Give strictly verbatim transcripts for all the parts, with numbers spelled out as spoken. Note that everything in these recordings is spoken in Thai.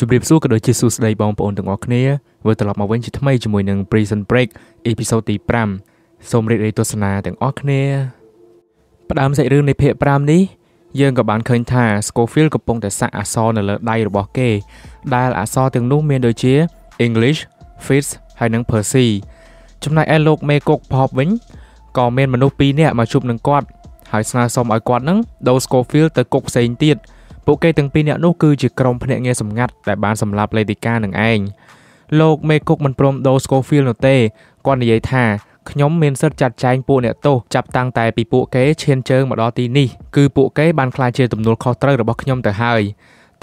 ជម្រាបសួរក៏ដូចជាសួស្តីបងប្អូនទាំងអស់គ្នា Prison Break Episode ទី 5 សូមរីករាយទស្សនាទាំងអស់គ្នាផ្ដើមសាច់រឿងនៃភាគ 5 នេះយើងក៏បានឃើញថា Scofield កំពុងតែសាក់អក្សរនៅលើដៃរបស់គេដែលអក្សរទាំងនោះមានដូចជា English, Fitz ហើយនិង Percy ចំណែកឯលោក Magog Pop វិញក៏មានមនុស្ស ពីរ នាក់មកជួបនឹងគាត់ហើយស្នើសុំឲ្យគាត់នឹងដូរ Scofield ទៅគុកផ្សេងទៀត ពួកគេទាំងពីរនាក់នោះគឺជាក្រុមភ្នាក់ងារសម្ងាត់ដែលបានសម្លាប់ Lady Gaga នឹងឯងលោក Magog មិនព្រមដូរ Scofield នោះទេគាត់និយាយថាខ្ញុំមានសិទ្ធិចាត់ចែងពួកអ្នកទោសចាប់តាំងតែពីពួកគេឈានជើងមកដល់ទីនេះគឺពួកគេបានខ្លាចជាទំនួលខុសត្រូវរបស់ខ្ញុំទៅហើយ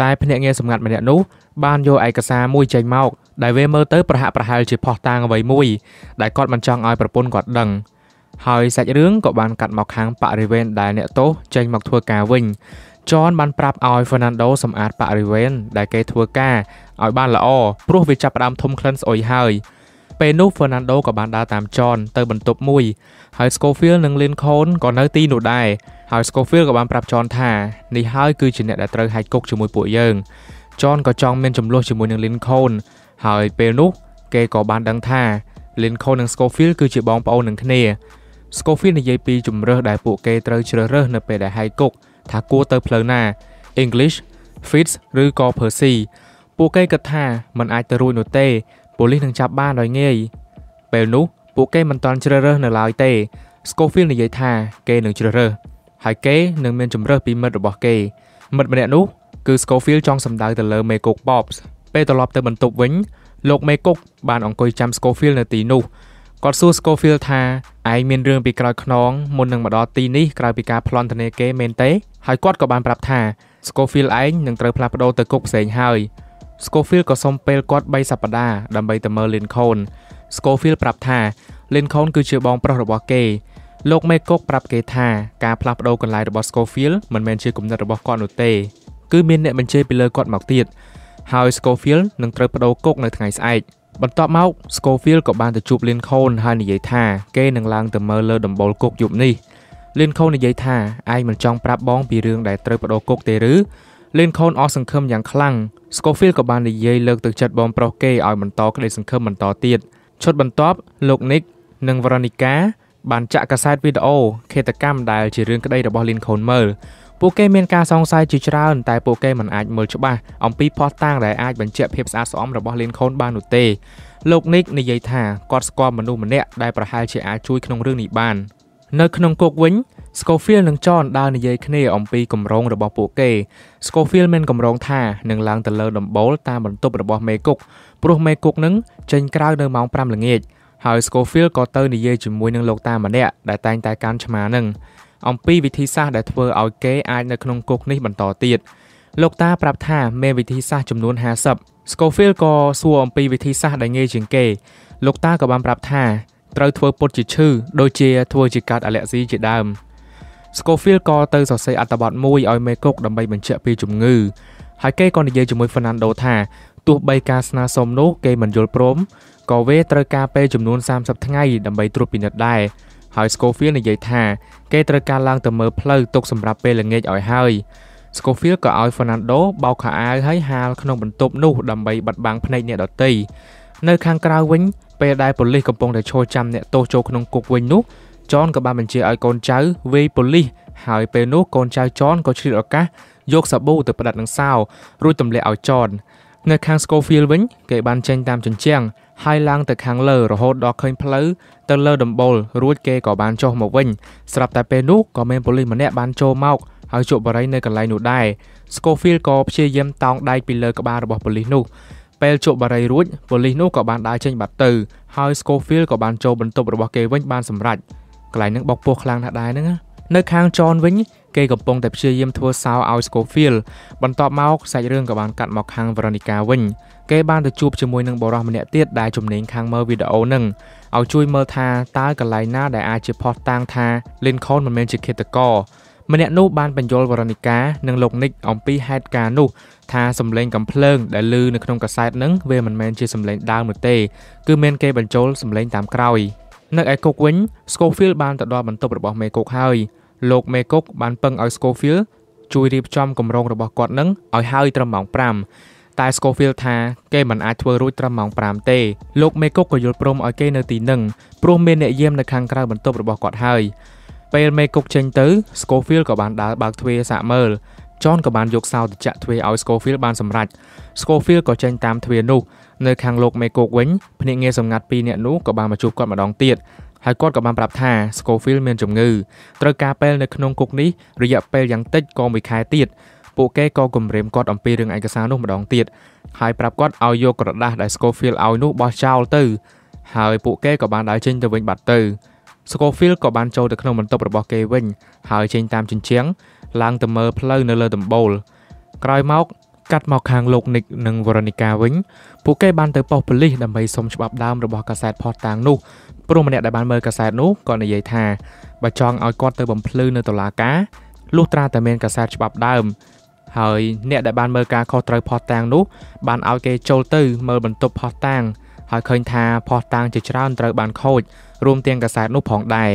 តែភ្នាក់ងារសម្ងាត់ម្នាក់នោះបានយកឯកសារមួយចេញមកដែលវាមើលទៅប្រហាក់ប្រហែលជាភស្តុតាងអ្វីមួយដែលគាត់មិនចង់ឲ្យប្រពន្ធគាត់ដឹង ហើយសាច់រឿងក៏បានកាត់មកខាងប៉ារីវែនដែលអ្នកទោសចេញមកធ្វើការវិញចនបានប្រាប់ឲ្យ Fernandoសម្អាតប៉ារីវែនដែលគេធ្វើការឲ្យបានល្អព្រោះវាចាប់ផ្ដើមធំក្លិនស្អុយហើយពេលនោះ Fernando ក៏បានដើរតាមចនទៅបន្ទប់មួយហើយ Scofield ក៏បានប្រាប់ចនថានេះហើយគឺជាអ្នកដែលត្រូវហាច់គុកជាមួយពួកយើងចនក៏ចង់មានចំលោះជាមួយនឹង Lincoln ហើយពេលនោះគេក៏បានដឹងថា Lincoln និង Scofield គឺជាបងប្អូននឹងគ្នា Scofield និយាយពីជំរើសដែលពួកគេត្រូវជ្រើសរើសនៅពេលដែលហែកគុកថាគួរទៅផ្លូវណា English, Fitz ឬក៏ Percy ពួកគេគិតថាมันអាចទៅរួចនោះទេប៉ូលីសនឹងចាប់បានដោយងាយពេលនោះពួកគេមិនទាន់ជ្រើសរើសនៅឡើយទេ Scofield និយាយថាគេនឹងជ្រើសរើសហើយគេនឹងមានជំរើសពីមិត្តរបស់គេមិត្តម្នាក់នោះគឺ Scofield ចង់សម្ដៅទៅលើ Magog Pops ពេលត្រឡប់ទៅបន្ទប់វិញលោក Magog បានអង្គុយចាំ Scofield នៅទីនោះ គាត់សួរ Scofield ថាឯងមានរឿងពីក្រោយខ្នងមុននឹងមកដល់ទីនេះក្រោយពីការប្លន់ធនាគារមែនទេហើយគាត់ក៏បានប្រាប់ថា Scofield ឯងនឹងត្រូវផ្លាស់ប្ដូរទៅគុកផ្សេងហើយ Scofield ក៏សុំពេលគាត់ 3 សប្តាហ៍ដើម្បីទៅមើល Lincoln Scofield ប្រាប់ថា Lincoln គឺជាបងប្រុសរបស់គេលោក Magog ប្រាប់គេថាការផ្លាស់ប្ដូរកន្លែងរបស់ Scofield មិនមែនជាគំនិតរបស់គាត់នោះទេគឺមានអ្នកបញ្ជាពីលើគាត់មកទៀតហើយ Scofield នឹងត្រូវប្ដូរគុកនៅថ្ងៃស្អែក បន្ទាប់មក Scofield ក៏បានទៅជួប Lincoln ហើយនិយាយថាគេនឹងឡើងទៅមើលលើដំបូលគុកយប់នេះ Lincoln និយាយថាឯងមិនចង់ប្រាប់បងពីរឿងដែលត្រូវបដូរគុកទេឬ Lincoln អស់សង្ឃឹមយ៉ាងខ្លាំង Scofield ក៏បាននិយាយលើកទឹកចិត្តបងប្រុសគេឲ្យបន្តក្តីសង្ឃឹមបន្តទៀតឈុតបន្ទាប់លោក Nick និង Veronica បានចាក់កាសែតវីដេអូឃាតកម្មដែលជារឿងក្តីរបស់ Lincoln មើល ពួកគេមានការសង្ស័យជាច្រើនតែពួកគេមិនអាចមើលច្បាស់អំពីភស្តុតាងដែលអាចបញ្ជាក់ភាពស្អាតស្អំរបស់ Lincoln បាននោះទេលោក Nick និយាយថាគាត់ស្គាល់មនុស្សម្នាក់ដែលប្រហែលជាអាចជួយក្នុងរឿងនេះបាននៅក្នុងគុកវិញ Scofield និង John ដើរនិយាយគ្នាអំពីគម្រោងរបស់ពួកគេ Scofield មានគម្រោងថានឹងឡើងទៅលើដំបូលតាមបន្ទប់របស់ Magog ព្រោះ Magog នឹងចេញក្រៅនៅម៉ោង 5 ល្ងាចហើយ Scofield ក៏ទៅនិយាយជាមួយនឹងលោកតាម្នាក់ដែលតែងតែកាន់ឆ្មានឹង អំពីវិធីសាស្ត្រដែលធ្វើឲ្យគេអាចនៅក្នុងគុកនេះបន្តទៀតលោកតាប្រាប់ថាមានវិធីសាស្ត្រចំនួន 50 Scofield ក៏សួរអំពីវិធីសាស្ត្រដែលងាយជាងគេលោកតាក៏បានប្រាប់ថាត្រូវធ្វើពុតជាឈឺដូចជាធ្វើជាកាតអាឡែហ្ស៊ីជាដើម Scofield ក៏ទៅសរសេរអត្ថបទមួយឲ្យ Magog ដើម្បីបញ្ជាក់ពីជំងឺហើយគេក៏និយាយជាមួយ Fernando ថាទោះបីការស្នើសុំនោះគេមិនយល់ព្រមក៏វាត្រូវការពេលចំនួន 30 ថ្ងៃដើម្បីត្រួតពិនិត្យដែរ ហើយ Scofield និយាយថាគេត្រូវការឡើងទៅមើលផ្លូវទុកសម្រាប់ពេលល្ងាចឲ្យហើយ Scofield ក៏ឲ្យ Fernando បោកខោអាវហើយហាលក្នុងបន្ទប់នោះដើម្បីបិទបាំងភ្នែកអ្នកដទៃនៅខាងក្រៅវិញពេលដែលប៉ូលីសកំពុងតែឈរចាំអ្នកទោសចូលក្នុងគុកវិញនោះ John ក៏បានបញ្ជាឲ្យកូនចៅវាយប៉ូលីសហើយពេលនោះកូនចៅ John ក៏ឆ្លៀតឱកាសយកសាប៊ូទៅផ្ដិតនឹងសោរួចទម្លាក់ឲ្យ John នៅខាង Scofield វិញគេបានចេញតាមជញ្ជាំង ហើយឡើងទៅខាងលើរហូតដល់ឃើញផ្លូវទៅលើដំបូលរួចគេក៏បានចុះមកវិញស្រាប់តែពេលនោះក៏មានប៉ូលីសម្នាក់បានចូលមកហើយជក់បារីនៅកន្លែងនោះដែរ Scofield ក៏ព្យាយាមតោងដៃពីលើក្បាលរបស់ប៉ូលីសនោះពេលជក់បារីរួចប៉ូលីសនោះក៏បានដើរចេញបាត់ទៅហើយ Scofield ក៏បានចូលបន្ទប់របស់គេវិញបានសម្រេចកន្លែងនឹងបោកពោះខ្លាំងណាស់ដែរហ្នឹងនៅខាង John វិញគេកំពុងតែព្យាយាមធ្វើសោរឲ្យ Scofield បន្ទាប់មកសាច់រឿងក៏បានកាត់មកខាង Veronica វិញ គេបានទៅជួបជាមួយនឹងបុរសម្នាក់ទៀតដែលជំនាញខាងមើលវីដេអូនឹងឲ្យជួយមើលថាតើកន្លែងណាដែលអាចជាភស្តុតាងថា Lincoln មិនមែនជាឃាតករម្នាក់នោះបានបញ្យល់ Veronica និង លោក Nick អំពីហេតុការណ៍នោះថាសម្លេងកំភ្លើងដែលឮនៅក្នុងកាសែតនឹងវាមិនមែនជាសម្លេងដើមនោះទេគឺមានគេបញ្ចូលសម្លេងតាមក្រោយនៅឯគុកវិញ Scofield បានទៅដល់បន្ទប់របស់ Magog ហើយលោក Magog បានពឹងឲ្យ Scofield ជួយរៀបចំគម្រោងរបស់គាត់នឹងឲ្យហើយត្រឹមម៉ោង 5 แต่สโกฟิลท่าเกมันอาจทวยรุ่ยตระหม่อมปรามเตะโลกเมโกะก็ยลปรมออยเกนตีหนึ่งปรมเมเนเยี่ยมในครั้งกลางบรรทุกระเบิดกอดหายเปเมโกะเชิงตื้อสโกฟิลกับบานดาบากทวยสะเมลจอนกับบานยกซาวจะทวยเอาสโกฟิลบานสำรัดสโกฟิลก็เชิงตามทวยนุในครั้งโลกเมโกะเว้นพนิเงยสำงัดปีเนนุกับบานมาจูบกอดมาดองเตียดไฮโคตกับบานปรับท่าสโกฟิลเมียนจมงือตระกาเปลในขนมกุกนี้ระยะเปลยังเต็ดกองไปขายเตียดโปเกก็กลุ่มเรียมกอดอมปีเรื่องเอกสารนุ่มมาดองเตียดหายปรับกอดเอาโยกระดาษได้สโกฟิลเอานุบอชาวตือหายโปเกกับบานได้เช่นจะเว้นบัตตือสโกฟิลกับบานโจแต่ขนมมันตบระเบิดเกวิ่งหายเช่นตามจินเชียงล้างตะเมอเพลินเลอตะโบลกลายเมากัดเมาคางโลกนิกหนึ่งวรนิกาวิ่งโปเกบานเตอร์ปอปลี่ดำไปสมฉบับดามระเบิดกระแสพอต่างนุปรุงมันเนี่ยได้บานเมอร์กระแสนุก่อนในยัยทาบัจองเอาก้อนเตอร์บอมพลื้นในตลาดกาลูกตราแต่เมนกระแสฉบับดามเฮ้ยเนี่ยได้บานเมอร์กาคอเตอร์พอตังนุบานเอาเกโจเตอร์เมอร์บรรทุกพอตังหายเคยทาพอตังจิตร่างเตอร์บานโคดรวมเตียงกระแสนุผ่องได้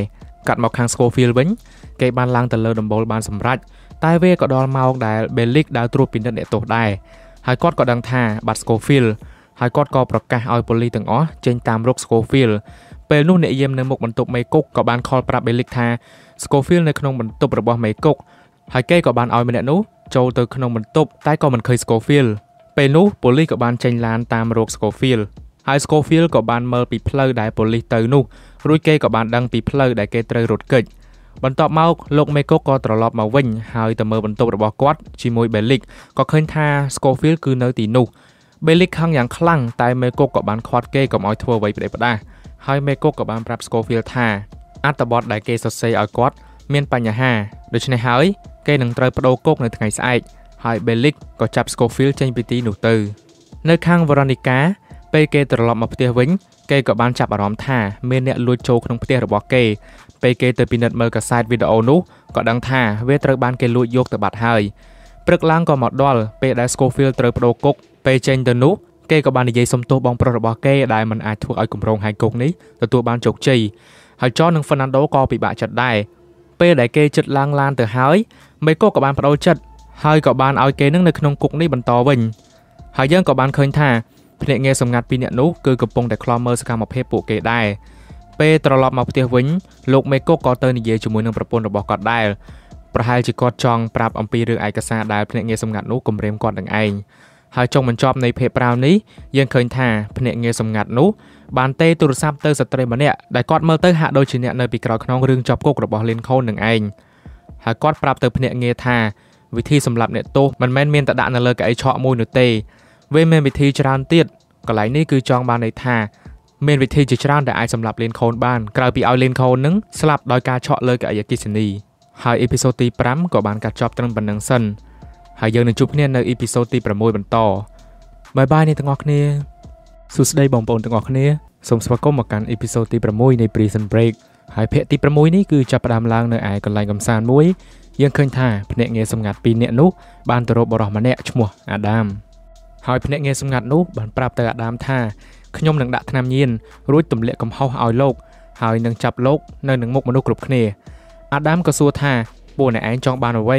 กัดหมอกคางสโกฟิลวิ่งเกยบานลังแต่เลอดมบอลบานสำรัดใต้เวก็ดอลมาออกได้เบลลิกดาวตรูปินเดเนตโตได้หายก้อนก็ดังทาบัตสโกฟิลหายก้อนก็ประกาศเอาบอลลีต่างอ๋อเจนตามรกสโกฟิลเปรูในเยี่ยมในหมกบรรทุกไมกุกกับบานคอลปราบเบลิกทาสโกฟิลในขนมบรรทุกระบบไมกุกไฮเก้กับบานออยเมเนนุโจเตอร์ขนมบรรทุกใต้ก็มันเคยสโกฟิลเปรูโปลีกับบานเจนลานตามโรคสโกฟิลไฮสโกฟิลกับบานเมอร์ปีเพลย์ได้โปลีเตอร์นุรุ่ยเก้กับบานดังปีเพลย์ได้เกเตอร์รถเกิดบรรทุกเมาโลกไมกุกก็ตรลอบมาวิ่งไฮแต่เมอร์บรรทุกระบบกอดจิมวยเบลิกก็เคยทาสโกฟิลคือเนอร์ตีนุเบลิกครั้งอย่างคลั่งใต้ไมกุกกับบานควอดเก้กับออยทัวร์ไว้ไปได้ปะได้ไฮเมโกะกับบานปรับสโกฟิลท่าอัตบอทได้เกย์สดใสออยก๊อตเมียนปัญญาห้าโดยชนะเฮ้ยเกย์หนังเตยประโดโกกในทางไงสายไฮเบลิกก็จับสโกฟิลเจนปิตีหนูตือในข้างวอร์นิกาเปเกย์ตลอดมาเพื่อวิ่งเกย์กับบานจับอารมณ์ท่าเมียนเนี่ยลุยโจกนงเพื่อระบบเกย์เปเกย์เตยปีนัดเมอร์กับสายวิดีโอนุก็ดังท่าเวทเตยบานเกย์ลุยโยกเตยบัดเฮ้ยปรึกล้างก็หมดดอลเปย์ได้สโกฟิลเตยประโดโกกเปย์เจนเตนุเกย์กับบานในยัยสมโตบองประบอเกย์ได้มันอาจถูกไอ้กลุ่มโรงไฮโกนี้แต่ตัวบานจกจีหายจอหนึ่งฟันนันโดก็ปีบะจัดได้เป้ได้เกย์จัดลางลานแต่หายไม่ก็กับบานประโดจัดหายกับบานเอาเกย์นั่งในขนมกุกนี้บรรทอวิ่งหายยังกับบานเคยท่าเพลงเงยสำงัดปีเนนุคือกระปงแต่คลอมเมอร์สกามาเพปูเกย์ได้เป้ตลอดมาเพื่อวิ่งลูกไม่ก็กอเตอร์ในยัยจมูกหนึ่งประปนระบอกอดได้ประหายจิกอดจองปราบอัมพีเรื่องไอกระซาได้เพลงเงยสำงัดนุกลุ่มเรียมกอดดังไอหายจงมันชอบในเพจราวนี้ยังเคยท่าเพเนเงยสำงัดนุบานเตตุรซับเตอร์สเตรมเนี่ยได้กอดเมอร์เตอร์หาโดยชินเนี่ยในปีกรอกน้องเรื่องจอบกุกระบอกเลนเข้าหนึ่งเองหากอดปรับเตอร์เพเนเงยท่าวิธีสำหรับเนี่ยโตมันแม่นเมียนตะดานเลยกับไอเฉาะมูนเตเวเมนวิธีจรานเตียดก็ไหลนี่คือจองบานในท่าเมนวิธีจิจรานแต่ไอสำหรับเลนเข้าบ้านกลายปีเอาเลนเข้านึงสลับโดยการเฉาะเลยกับไอยากิสนีหายอีพิโซตีปรัมกับบานกัดจอบตรงบันนังซันหายเยอะในจุดเนี่ยในอีพิโซดที่ประมวยบรรทอบายบายในตั้งออกเนี่ยสุดได้บ่งบอกตั้งออกเนี่ยสมสวัสดิ์ก็มาการอีพิโซดที่ประมวยในปรีซันเบรกหายเพะที่ประมวยนี่คือจับประดามล้างในไอ้กันไล่กำซานมวยยังเคยท่าเพเนเงยสำงัดปีเนนุบานตโรบรอมาเนชมัวอาดามหายเพเนเงยสำงัดนุบานปราบแต่อาดามท่าขยมหนังดะทนามยินรู้ตุ่มเละกำเฮาเอาโลกหายหนังจับโลกในหนังมกมนุกรุบเนอาดามก็สัวท่าโบในไอ้จองบานเอาไว้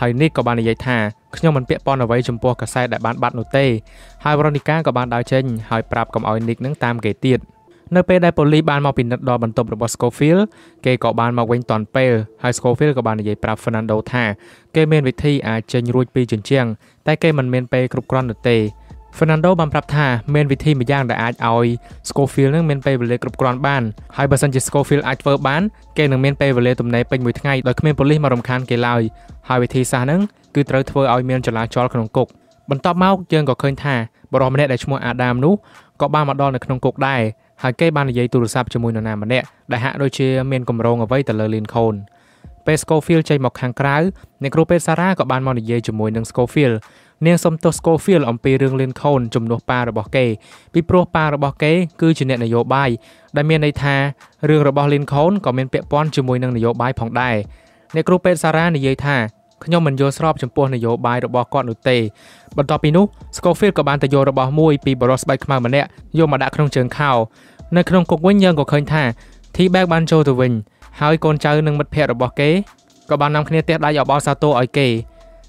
ไฮนิกกับบานใหญ่ท่าขยมมันเปียปอนเอาไว้จมปัวกระไซได้บานบัตโนเต้ไฮวอร์นิกากับบานดาวเชนไฮปราบกับไอนิกนั่งตามเกตีดเนเปได้ปลีบานมาปินดอบรรทมระบบสโกฟิลเกย์เกาะบานมาเว้นตอนเปย์ไฮสโกฟิลกับบานใหญ่ปราบเฟอร์นันโดท่าเกย์เมนวิธีอาเจนรูดปีจนเชียงแต่เกย์มันเมนเปย์กรุบกรอนหนุเต เฟรนันโดบำรับท่าเมนวิธีมาย่างได้อาจเอาสโกฟิลด์นั่งเมนไปบริเลกรุบกรอนบ้านไฮเปอร์ซันจิสโกฟิลด์อาจเฟิร์บ้านเกย์นั่งเมนไปบริเลตุ่มในเป็นมือทั้งไงโดยเมนโพลีมารำคาญเกย์ลอยไฮวิธีซานั่งคือเต๋อเฟิร์เอาเมนจราจรขนมกุกบนโต๊ะเมาส์เจอก็เคยท่าบรอมเนตได้ชั่วโมงอาดามนุก็บ้านมาดอนในขนมกุกได้หากเกย์บ้านในยัยตุลซับจมูกนานมันเนตได้หาโดยเชื่อเมนกลมโรงเอาไว้แต่เลลินโคนเปสโกฟิลด์ใจหมอกหางกร้าวในกรุ๊ปเปซาร่าก็บ้านมอญในยัยจมูกหนึ่งสโกฟิลด์เนียงสมตัวสโกฟิลด์ออกไปเรื่องเล่นคนจุ่มโนปาระบอเกย์ปิโปรปาระบอเกย์คือจุดเนตนโยบายได้เมียนในทาเรื่องระบอเล่นคนก็เป็นเปียป้อนจุ่มวยนโยบายผ่องได้ในกรุ๊ปเปซาร่าในยัยทาขย่มมันโยสรอบจมปัวนโยบายระบกอดหนุเตบรรดาปีนุสโกฟิลด์กับบานแต่โยระบมวยปีบรอสไบค์มามันเนี่ยโยมาดะขนมเชิงข้าวในขนมกกเว้นยังก็เคยท่าที่แบกบานโจตัวเวนหายกนเจอหนึ่งมัดเพลระบเกย์กับบานนำคะแนนเตะได้อย่าบอซาโตไอเกย์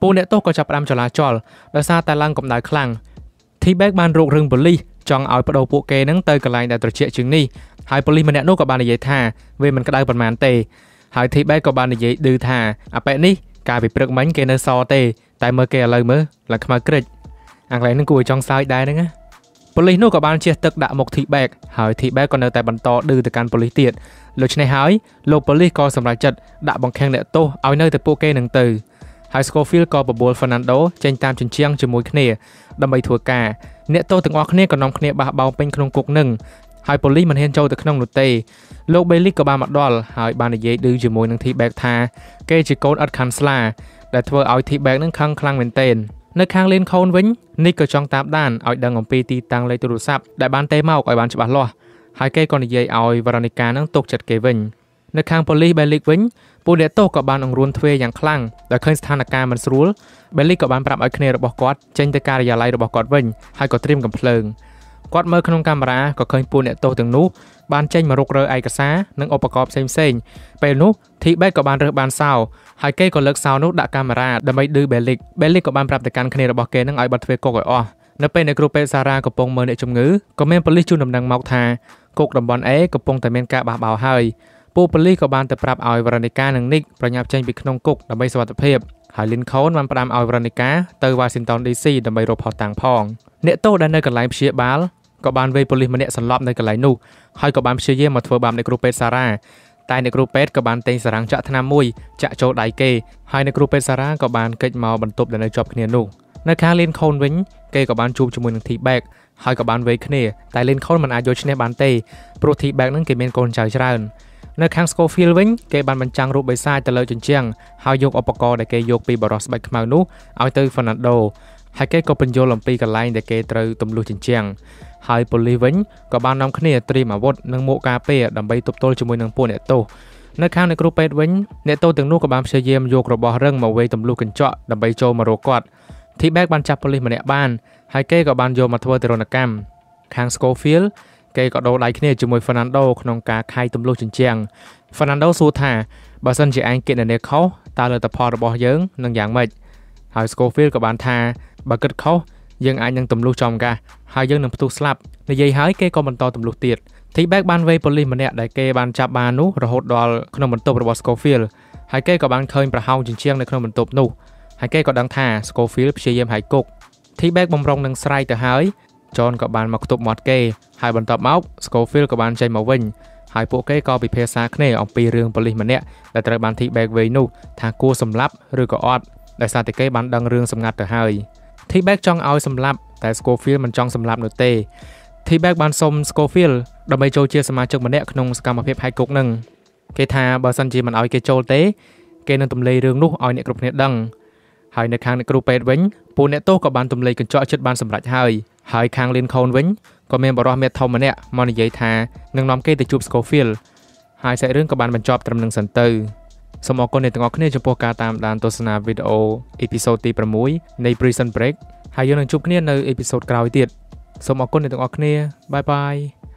ปูเนโต้ก็จับรำจราจรและซาแต่ลังกับนายคลังที่แบกบานรุกรึงบุลีจองเอาประตูปูเกนั่งเตยกับลายแต่ตรเชียจึงนี่หายบุลีมันเนโต้กับบานใหญ่ท่าเวมันก็ได้ประมาณเตหายที่แบกกับบานใหญ่ดื้อท่าอ่ะไปนี่กาไปเปลือกมันเกนซอเตแต่เมื่อเกลือเมื่อหลังมากริดอะไรนั่งกูจองซายได้นะงะปลีนู่นกับบานเชียตึกด่าหมกถีแบกหายถีแบกก็เนแต่บรรโตดื้อแต่การปลีเตียดหลุดในหายโลปลีก็สำหรับจัดด่าบังแข่งเนโตเอาเนแต่ปูเกนังตือไฮสโกฟิลก็ปะบอลเฟรนันโดเจนตามจนเชียงจมูกเนียดำใบถั่วกาเนโตถึงออกเนียกับน้องเนียบะเบาเป็นขนมกุกหนึ่งไฮปลีมันเห็นโจแต่ขนมหนุเตโลกเบลิกกับบานมัดดอลหายบานเยดื้อจมูกนังถีแบกทาเกจิโกนอัดคันสลาแต่เธอเอาทีแบกนั่งคลังคลังเป็นเต้นในคางเลนโคนวิ่งนี่ก็จ้องตามด้านเอาดังของปีตีตังเลยตุรุซับได้บานเต้เมาไอบานฉบับล้อหายเกย์ก่อนใหญ่เอาวรานิกานั่งตกจัดเกวิ่งในคางปอลลี่เบลิกวิ่งปูเดโต้กับบานองรุนเทวอย่างคลั่งแต่เคยสถานการณ์มันสู้เบลิกกับบานปรับไอเคนระบบกอดเจนตการยาไลระบบกอดวิ่งหายก็เตรียมกับเพลิงกอดเมื่อขนมกามราก็เคยปูเดโต้ถึงนู้บานเจนมารกเรือไอกระซ่านั่งอุปกรณ์เซมเซนไปนู้ทีแบกกับบานเรือบานเศร้าไฮเกย์ก็เลิกเศร้านู้ดักกามราดับไม่ดื้อเบลิกเบลิกกับบานปรับแต่การคะแนนระบบเกนั่งไอบัตเฟโกะอ้อนับเป็นในกรุ๊ปเปซารากับปงเมอร์ในจมงื้อก็เมนปลีจูนำดังมอกทากุกดับบอลเอ๊กับปงแต่เมนกะบาบ่าวไฮปูปลีกับบานแต่ปรับเอาวรานิก้าหนึ่งนิกประยับเจนบิขนมกุกดับไม่สวัสดิเพียบหายลินโคนมันปรามเอาวรานิก้าเตอร์วาซินตันดีซีดับไม่โรพอต่างพองเนโต้ดันได้กับไลฟ์เชียบาลกับบานเวปลีมันเนี่ยสลับในกับไลนูไฮกับบานเชียเย่มาทัวร์บานในกรุ๊ปเปซาราตายในกรุ๊ปเปสกับบานเต็งสรังจะธนามวยจะโจไดเกย์ไฮในกรุ๊ปเปซารากับบานเกจมาบรรทุบในจอบคะแนนนูในคาเลนโคนวิงเกย์กับบานจูบจมูกหนึ่งทีแบกไฮกับบานเวคเน่แต่เลนโคนมันอายุชเนบานเต้โปรทีแบกนั่งเกย์เมนโกนใจชราน์ในคางสโกฟิลวิงเกย์บานบรรจังรูปใบซ้ายแต่เลยจนเชียงไฮยกอุปกรณ์แต่เกย์ยกปีบรอสไบค์มาหนูเอาเตอร์เฟรนันโดไฮเกย์ก็เป็นโยลปีกับไลน์แต่เกย์เตอร์ตุ่มลูจนเชียงไฮโปลีวิงกับบานน้องคเน่ตรีมาวัดนังโมกาเป้ดับใบตุบโตจมูกนังปูเนโตในคางในกรุ๊ปเปสวิงเนโตถึงนู่นกับบานเชียเยมยกระบอเรื่องมาเวตุ่มลูกันเจาะดับใบโจมาโรกอดที่แบกบานจับปลีมาเนี่ยบ้านไฮเกย์กับบานโยมาทัวร์เตโรนักแกมคางสโกฟิลเกย์ก็โดนไล่เนี่ยจมวยเฟรนันโดขนมกาไข่ตุ่มลูกจนเชียงเฟรนันโดสู้ท่าบาสันจีอังเกตในเนเขาตาเลอตะพอระบอเยิ้งนังอย่างไม่ไฮสโกฟิลกับบานท่าบาเกิดเขายังอันยังตุ่มลูกจอมกาไฮยังหนึ่งประตูสลับในยัยหายเกย์ก็บรรทอตุ่มลูกเตียดที่แบกบานเวปลีมาเนี่ยได้เกย์บานจับบานุระหดดอลขนมบรรทุบระบอสโกฟิลไฮเกย์กับบานเคยประเฮาจนเชียงในขนมบรรทุบนุไฮเกย์ก็ดังท่าสโกฟิลเชียเยมไฮกุกที่แบกบอมรองนังไซต์แต่หายจอนกับบานมาตุบมอดเกย์ไฮบรรทอเมาส์สโกฟิลกับบานใจมาวิงไฮโปเกย์ก็ไปเพซาคเน่ออกปีเรื่องปลีมาเนี่ยแต่ตระบานที่แบกเวนุทากูสำลับหรือก็ออดแต่ซาติเกย์บานดังเรื่องสำงัดแต่หายที่แบกจองเอาสำลับแต่สโกฟิลมันจองสำลับหนุเตที่แบกบานสมสโกฟิลดับเบิลโจเชียสมาชิกมาเนี่ยขนมสกามเพียบไฮกุกหนึ่งเกย์ทาบาซันจีมันเอาเกย์โจเตเกย์นันตุ่มเลเรื่องนุเอาเนี่ยกรุบเนี่ยดังหายในคางในกรุ๊ปเปดเว้นปูเนโต้กับบานตุ่มเลยกันเจาะชุดบานสำหรับหายหายคางเลนโคนเว้นก็เมนบรอเมทเทอมมาเนี่ยมอนิเยธาหนึ่งน้อมเกย์ติจูบสโกฟิลหายใส่เรื่องกับบานบรรจบตำหนึ่งสันเตอร์สมองกนในต่างออกเนี่ยจะโปรกาตามดานโฆษณาวิดีโออีพิโซดที่ประมุยในบริษัทเบรกหายยังหนึ่งจุบเนี่ยในอีพิโซดกราวเตียด សូមអរគុណអ្នកទាំងអស់គ្នាបាយបាយ